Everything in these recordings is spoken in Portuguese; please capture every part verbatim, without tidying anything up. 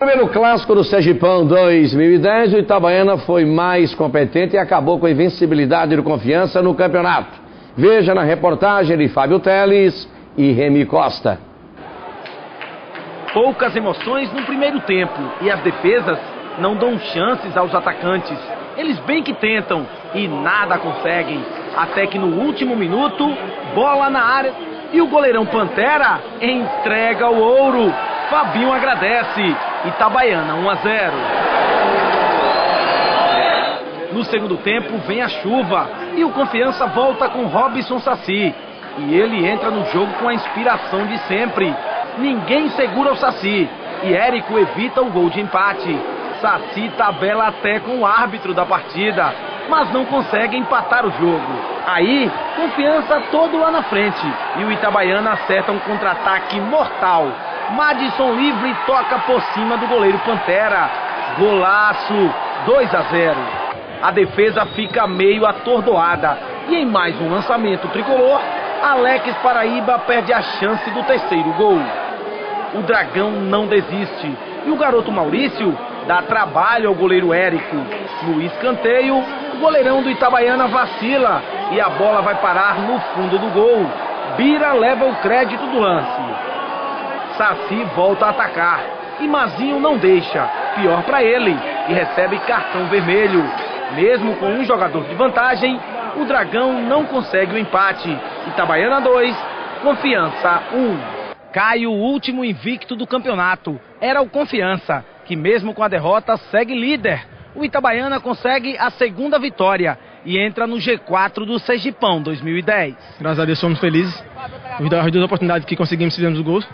Primeiro clássico do Sergipão dois mil e dez, o Itabaiana foi mais competente e acabou com a invencibilidade do Confiança no campeonato. Veja na reportagem de Fábio Telles e Remy Costa. Poucas emoções no primeiro tempo e as defesas não dão chances aos atacantes. Eles bem que tentam e nada conseguem. Até que no último minuto, bola na área e o goleirão Pantera entrega o ouro. Fabinho agradece. Itabaiana um a zero. No segundo tempo vem a chuva e o Confiança volta com Robson Saci. E ele entra no jogo com a inspiração de sempre. Ninguém segura o Saci e Érico evita o gol de empate. Saci tabela até com o árbitro da partida, mas não consegue empatar o jogo. Aí, Confiança todo lá na frente e o Itabaiana acerta um contra-ataque mortal. Madson livre toca por cima do goleiro Pantera. Golaço, dois a zero. A defesa fica meio atordoada e em mais um lançamento tricolor, Alex Paraíba perde a chance do terceiro gol. O Dragão não desiste e o garoto Maurício dá trabalho ao goleiro Érico. No escanteio, o goleirão do Itabaiana vacila e a bola vai parar no fundo do gol. Bira leva o crédito do lance. Saci volta a atacar e Mazinho não deixa, pior para ele, e recebe cartão vermelho. Mesmo com um jogador de vantagem, o Dragão não consegue o empate. Itabaiana dois, Confiança um. Cai o último invicto do campeonato. Era o Confiança, que mesmo com a derrota segue líder. O Itabaiana consegue a segunda vitória e entra no G quatro do Sergipão dois mil e dez. Graças a Deus somos felizes. As duas oportunidades que conseguimos fizemos os gols.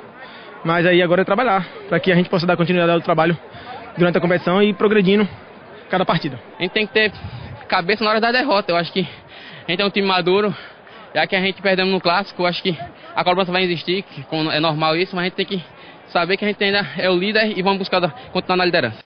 Mas aí agora é trabalhar, para que a gente possa dar continuidade ao trabalho durante a competição e ir progredindo cada partida. A gente tem que ter cabeça na hora da derrota. Eu acho que a gente é um time maduro. Já que a gente perdemos no clássico, eu acho que a cobrança vai existir, é normal isso, mas a gente tem que saber que a gente ainda é o líder e vamos buscar continuar na liderança.